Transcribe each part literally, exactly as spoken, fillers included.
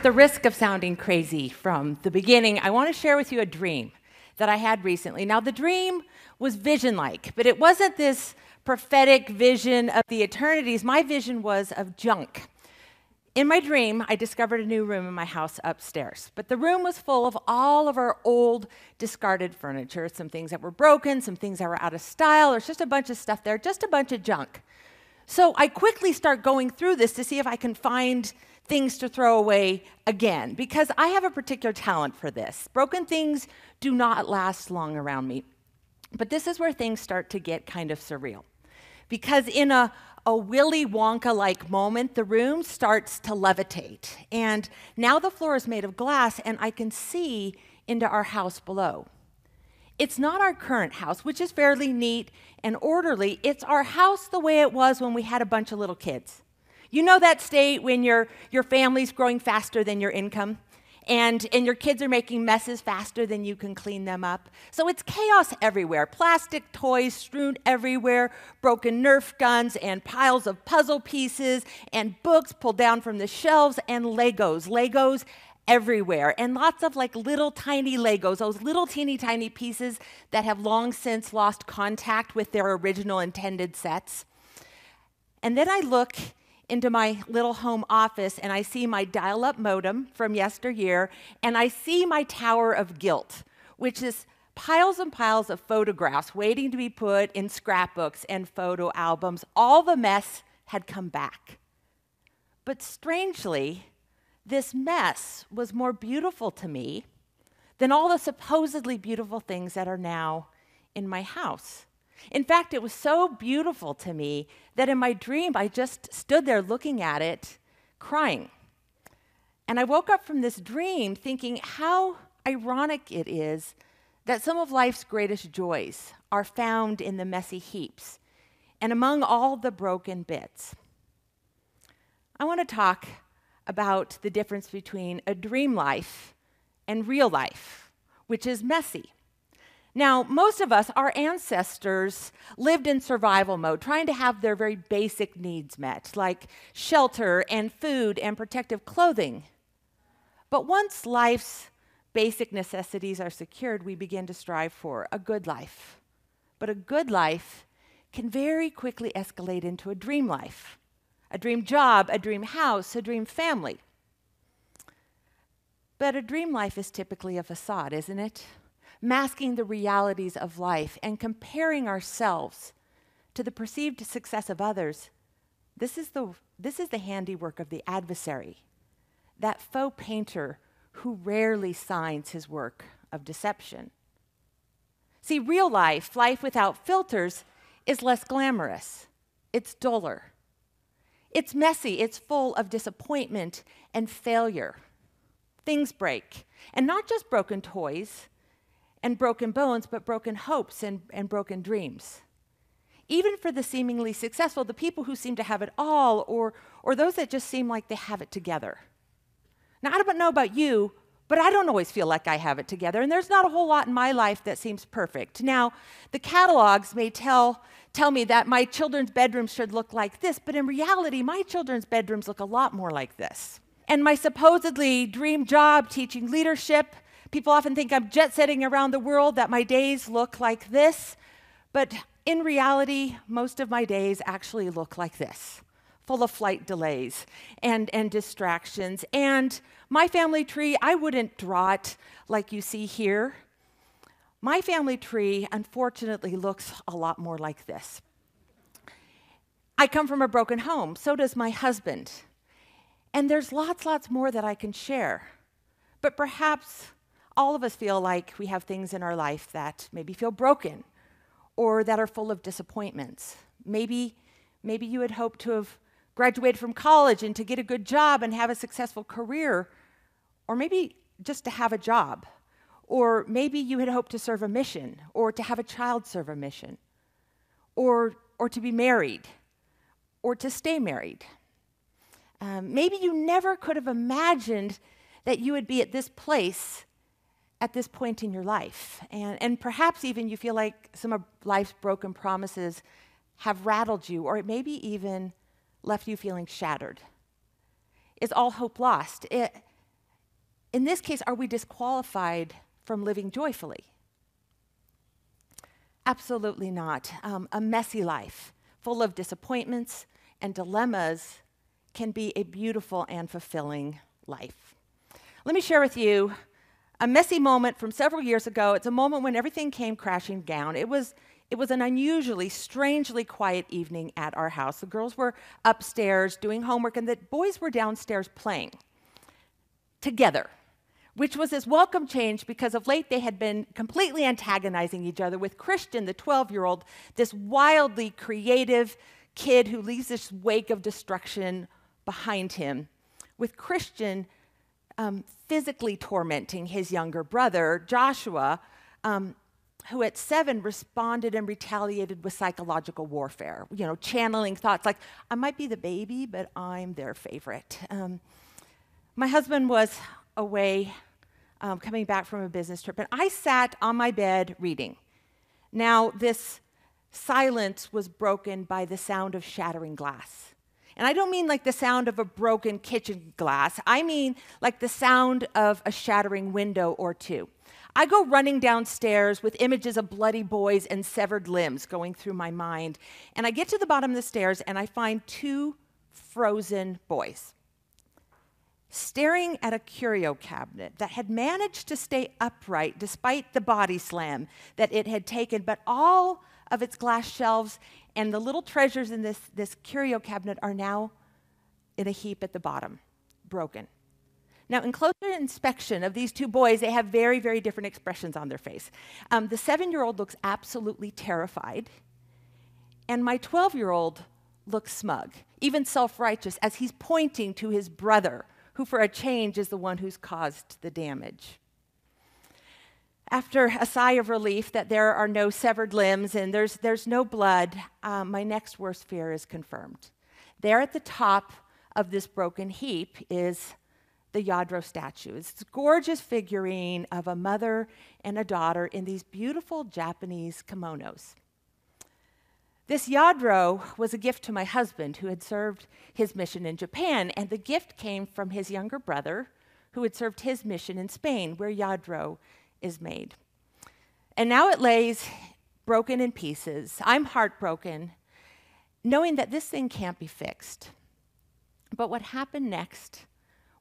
at the risk of sounding crazy from the beginning, I want to share with you a dream that I had recently. Now, the dream was vision-like, but it wasn't this prophetic vision of the eternities. My vision was of junk. In my dream, I discovered a new room in my house upstairs, but the room was full of all of our old discarded furniture, some things that were broken, some things that were out of style. There's just a bunch of stuff there, just a bunch of junk. So I quickly start going through this to see if I can find things to throw away again, because I have a particular talent for this. Broken things do not last long around me. But this is where things start to get kind of surreal, because in a A Willy Wonka-like moment, the room starts to levitate. And now the floor is made of glass, and I can see into our house below. It's not our current house, which is fairly neat and orderly. It's our house the way it was when we had a bunch of little kids. You know that state when your, your family's growing faster than your income? And, and your kids are making messes faster than you can clean them up. So it's chaos everywhere. Plastic toys strewn everywhere, broken Nerf guns, and piles of puzzle pieces, and books pulled down from the shelves, and Legos. Legos everywhere. And lots of like little tiny Legos, those little teeny tiny pieces that have long since lost contact with their original intended sets. And then I look into my little home office, and I see my dial-up modem from yesteryear, and I see my tower of guilt, which is piles and piles of photographs waiting to be put in scrapbooks and photo albums. All the mess had come back. But strangely, this mess was more beautiful to me than all the supposedly beautiful things that are now in my house. In fact, it was so beautiful to me that in my dream, I just stood there looking at it, crying. And I woke up from this dream thinking how ironic it is that some of life's greatest joys are found in the messy heaps and among all the broken bits. I want to talk about the difference between a dream life and real life, which is messy. Now, most of us, our ancestors, lived in survival mode, trying to have their very basic needs met, like shelter and food and protective clothing. But once life's basic necessities are secured, we begin to strive for a good life. But a good life can very quickly escalate into a dream life, a dream job, a dream house, a dream family. But a dream life is typically a facade, isn't it? Masking the realities of life and comparing ourselves to the perceived success of others, this is the, this is the handiwork of the adversary, that faux painter who rarely signs his work of deception. See, real life, life without filters, is less glamorous. It's duller. It's messy. It's full of disappointment and failure. Things break, and not just broken toys and broken bones, but broken hopes and, and broken dreams. Even for the seemingly successful, the people who seem to have it all, or, or those that just seem like they have it together. Now, I don't know about you, but I don't always feel like I have it together, and there's not a whole lot in my life that seems perfect. Now, the catalogs may tell, tell me that my children's bedrooms should look like this, but in reality, my children's bedrooms look a lot more like this. And my supposedly dream job teaching leadership, people often think I'm jet-setting around the world, that my days look like this, but in reality, most of my days actually look like this, full of flight delays and, and distractions. And my family tree, I wouldn't draw it like you see here. My family tree, unfortunately, looks a lot more like this. I come from a broken home, so does my husband. And there's lots, lots more that I can share, but perhaps all of us feel like we have things in our life that maybe feel broken or that are full of disappointments. Maybe, maybe you had hoped to have graduated from college and to get a good job and have a successful career, or maybe just to have a job, or maybe you had hoped to serve a mission or to have a child serve a mission, or, or to be married or to stay married. Um, maybe you never could have imagined that you would be at this place at this point in your life. And, and perhaps even you feel like some of life's broken promises have rattled you, or it maybe even left you feeling shattered. Is all hope lost? It, in this case, are we disqualified from living joyfully? Absolutely not. Um, a messy life, full of disappointments and dilemmas, can be a beautiful and fulfilling life. Let me share with you a messy moment from several years ago. It's a moment when everything came crashing down. It was, it was an unusually, strangely quiet evening at our house. The girls were upstairs doing homework, and the boys were downstairs playing together, which was this welcome change because of late they had been completely antagonizing each other, with Christian, the twelve-year-old, this wildly creative kid who leaves this wake of destruction behind him, with Christian um, physically tormenting his younger brother, Joshua, um, who at seven responded and retaliated with psychological warfare, you know, channeling thoughts like, I might be the baby, but I'm their favorite. Um, my husband was away, um, coming back from a business trip, and I sat on my bed reading. Now, this silence was broken by the sound of shattering glass. And I don't mean like the sound of a broken kitchen glass. I mean like the sound of a shattering window or two. I go running downstairs with images of bloody boys and severed limbs going through my mind. And I get to the bottom of the stairs and I find two frozen boys staring at a curio cabinet that had managed to stay upright despite the body slam that it had taken, but all of its glass shelves and the little treasures in this, this curio cabinet are now in a heap at the bottom, broken. Now, in closer inspection of these two boys, they have very, very different expressions on their face. Um, the seven-year-old looks absolutely terrified, and my twelve-year-old looks smug, even self-righteous, as he's pointing to his brother, who for a change is the one who's caused the damage. After a sigh of relief that there are no severed limbs and there's, there's no blood, um, my next worst fear is confirmed. There at the top of this broken heap is the Yadro statue. It's this gorgeous figurine of a mother and a daughter in these beautiful Japanese kimonos. This Yadro was a gift to my husband, who had served his mission in Japan, and the gift came from his younger brother, who had served his mission in Spain, where Yadro is made. And now it lays broken in pieces. I'm heartbroken, knowing that this thing can't be fixed. But what happened next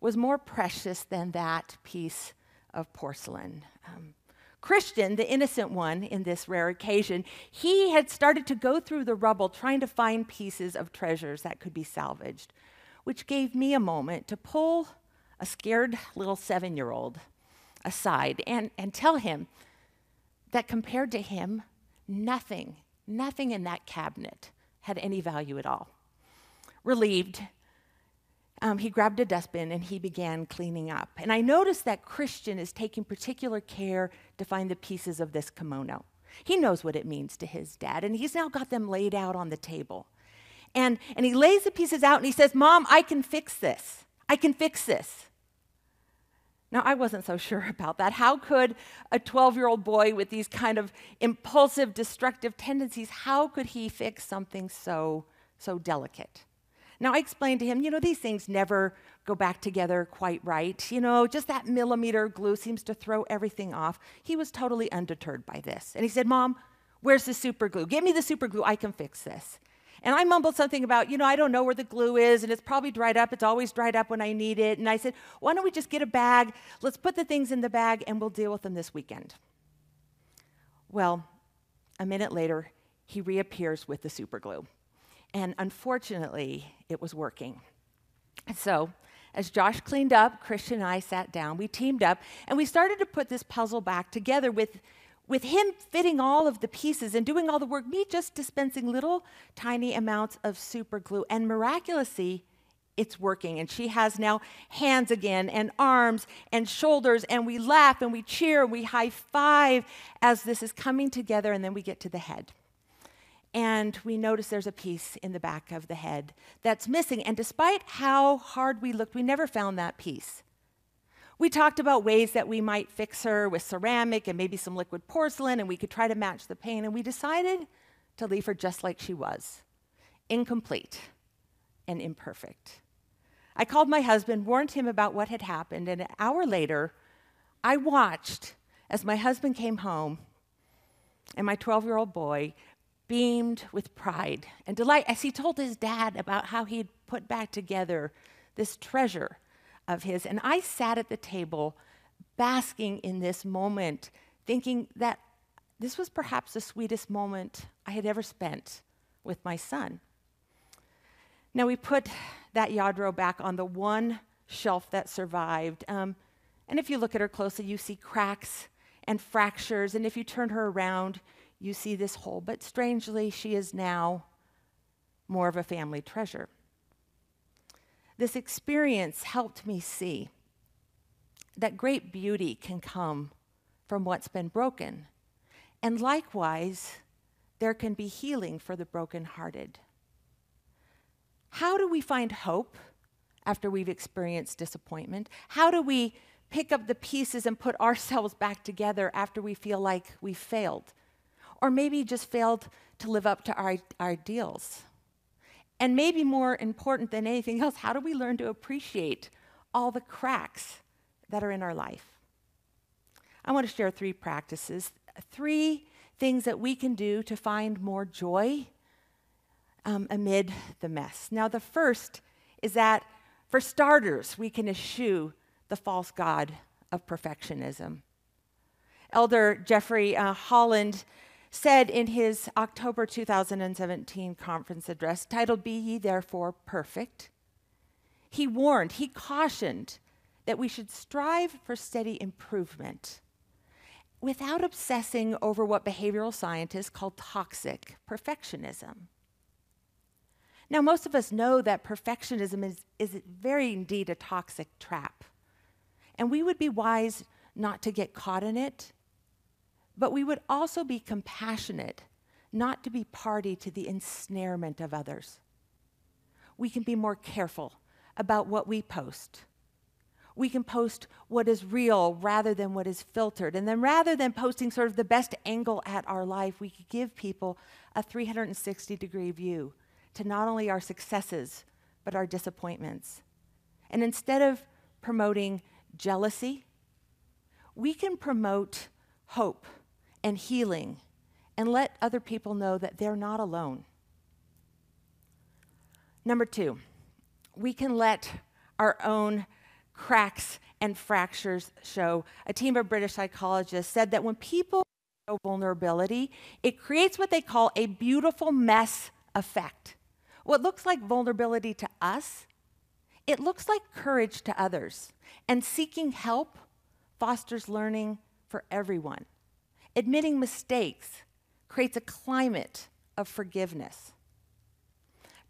was more precious than that piece of porcelain. Um, Christian, the innocent one in this rare occasion, he had started to go through the rubble trying to find pieces of treasures that could be salvaged, which gave me a moment to pull a scared little seven-year-old aside and, and tell him that compared to him, nothing, nothing in that cabinet had any value at all. Relieved, Um, he grabbed a dustbin and he began cleaning up. And I noticed that Christian is taking particular care to find the pieces of this kimono. He knows what it means to his dad, and he's now got them laid out on the table. And, and he lays the pieces out and he says, Mom, I can fix this. I can fix this. Now, I wasn't so sure about that. How could a twelve-year-old boy with these kind of impulsive, destructive tendencies, how could he fix something so, so delicate? Now, I explained to him, you know, these things never go back together quite right. You know, just that millimeter of glue seems to throw everything off. He was totally undeterred by this. And he said, Mom, where's the super glue? Give me the super glue. I can fix this. And I mumbled something about, you know, I don't know where the glue is, and it's probably dried up. It's always dried up when I need it. And I said, why don't we just get a bag? Let's put the things in the bag, and we'll deal with them this weekend. Well, a minute later, he reappears with the super glue. And unfortunately, it was working. And so, as Josh cleaned up, Christian and I sat down, we teamed up, and we started to put this puzzle back together with, with him fitting all of the pieces and doing all the work, me just dispensing little tiny amounts of super glue. And miraculously, it's working. And she has now hands again, and arms, and shoulders, and we laugh, and we cheer, and we high five as this is coming together, and then we get to the head. And we notice there's a piece in the back of the head that's missing. And despite how hard we looked, we never found that piece. We talked about ways that we might fix her with ceramic and maybe some liquid porcelain, and we could try to match the paint. And we decided to leave her just like she was, incomplete and imperfect. I called my husband, warned him about what had happened, and an hour later, I watched as my husband came home and my twelve-year-old boy beamed with pride and delight as he told his dad about how he had put back together this treasure of his. And I sat at the table basking in this moment, thinking that this was perhaps the sweetest moment I had ever spent with my son. Now, we put that Yadro back on the one shelf that survived. Um, and if you look at her closely, you see cracks and fractures. And if you turn her around, you see this hole. But strangely, she is now more of a family treasure. This experience helped me see that great beauty can come from what's been broken. And likewise, there can be healing for the brokenhearted. How do we find hope after we've experienced disappointment? How do we pick up the pieces and put ourselves back together after we feel like we failed? Or maybe just failed to live up to our ideals? And maybe more important than anything else, how do we learn to appreciate all the cracks that are in our life? I want to share three practices, three things that we can do to find more joy um, amid the mess. Now, the first is that, for starters, we can eschew the false god of perfectionism. Elder Jeffrey uh, Holland said in his October two thousand seventeen conference address, titled "Be Ye Therefore Perfect," he warned, he cautioned that we should strive for steady improvement without obsessing over what behavioral scientists call toxic perfectionism. Now, most of us know that perfectionism is, is very indeed a toxic trap, and we would be wise not to get caught in it, but we would also be compassionate not to be party to the ensnarement of others. We can be more careful about what we post. We can post what is real rather than what is filtered. And then rather than posting sort of the best angle at our life, we could give people a three hundred sixty degree view to not only our successes, but our disappointments. And instead of promoting jealousy, we can promote hope and healing and let other people know that they're not alone. Number two, we can let our own cracks and fractures show. A team of British psychologists said that when people show vulnerability, it creates what they call a beautiful mess effect. What looks like vulnerability to us, it looks like courage to others. And seeking help fosters learning for everyone. Admitting mistakes creates a climate of forgiveness.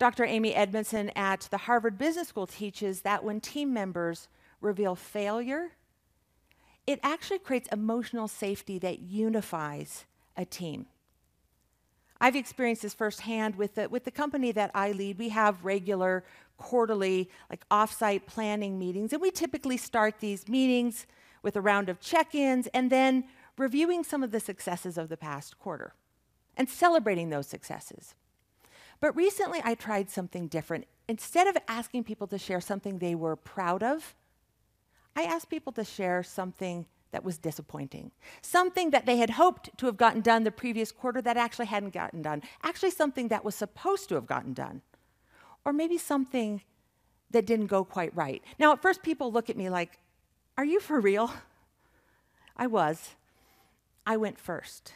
Doctor Amy Edmondson at the Harvard Business School teaches that when team members reveal failure, it actually creates emotional safety that unifies a team. I've experienced this firsthand with the, with the company that I lead. We have regular, quarterly, like off-site planning meetings, and we typically start these meetings with a round of check-ins and then reviewing some of the successes of the past quarter and celebrating those successes. But recently, I tried something different. Instead of asking people to share something they were proud of, I asked people to share something that was disappointing, something that they had hoped to have gotten done the previous quarter that actually hadn't gotten done, actually something that was supposed to have gotten done, or maybe something that didn't go quite right. Now, at first, people look at me like, "Are you for real?" I was. I went first.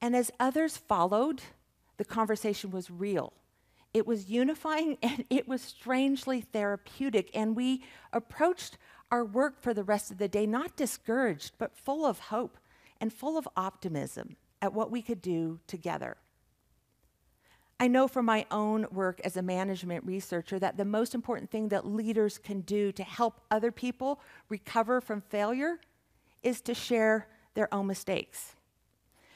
And as others followed, the conversation was real. It was unifying, and it was strangely therapeutic. And we approached our work for the rest of the day not discouraged, but full of hope and full of optimism at what we could do together. I know from my own work as a management researcher that the most important thing that leaders can do to help other people recover from failure is to share their own mistakes.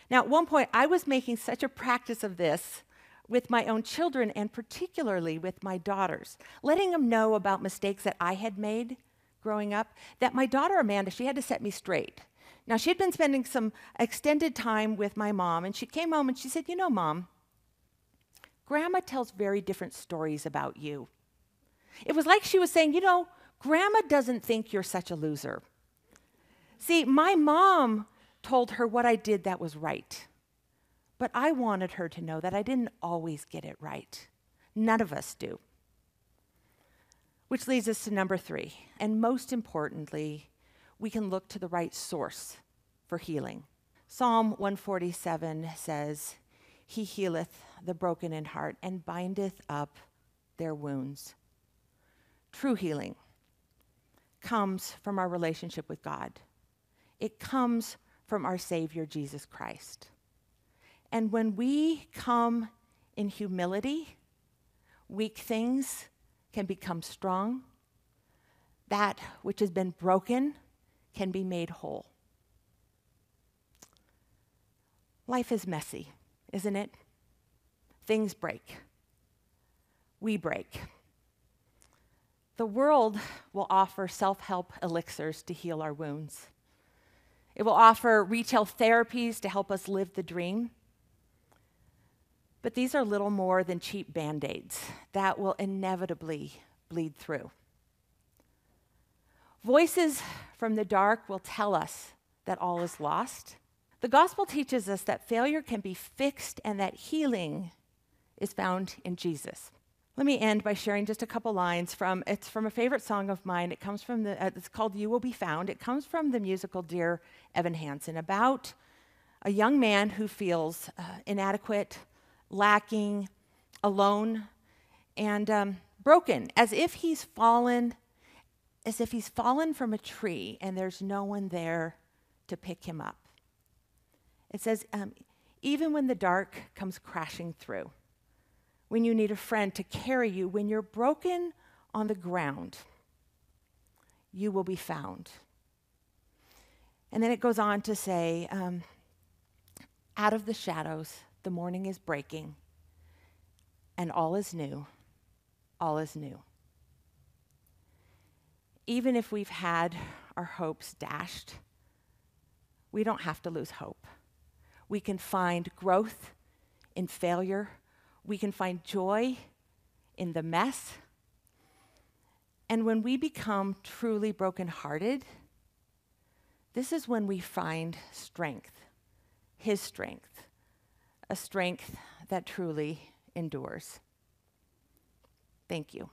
Now, at one point, I was making such a practice of this with my own children, and particularly with my daughters, letting them know about mistakes that I had made growing up, that my daughter Amanda, she had to set me straight. Now, she had been spending some extended time with my mom, and she came home and she said, "You know, Mom, Grandma tells very different stories about you. It was like she was saying, you know, Grandma doesn't think you're such a loser. See, my mom told her what I did that was right. But I wanted her to know that I didn't always get it right. None of us do. Which leads us to number three. And most importantly, we can look to the right source for healing. Psalm one forty-seven says, "He healeth the broken in heart and bindeth up their wounds." True healing comes from our relationship with God. It comes from our Savior, Jesus Christ. And when we come in humility, weak things can become strong. That which has been broken can be made whole. Life is messy, isn't it? Things break. We break. The world will offer self-help elixirs to heal our wounds. It will offer retail therapies to help us live the dream. But these are little more than cheap Band-Aids that will inevitably bleed through. Voices from the dark will tell us that all is lost. The gospel teaches us that failure can be fixed and that healing is found in Jesus. Let me end by sharing just a couple lines from, it's from a favorite song of mine. It comes from the, uh, it's called You Will Be Found. It comes from the musical Dear Evan Hansen, about a young man who feels uh, inadequate, lacking, alone, and um, broken, as if he's fallen, as if he's fallen from a tree and there's no one there to pick him up. It says, um, even when the dark comes crashing through, when you need a friend to carry you, when you're broken on the ground, you will be found. And then it goes on to say, um, out of the shadows, the morning is breaking, and all is new, all is new. Even if we've had our hopes dashed, we don't have to lose hope. We can find growth in failure. We can find joy in the mess. And when we become truly brokenhearted, this is when we find strength, His strength. A strength that truly endures. Thank you.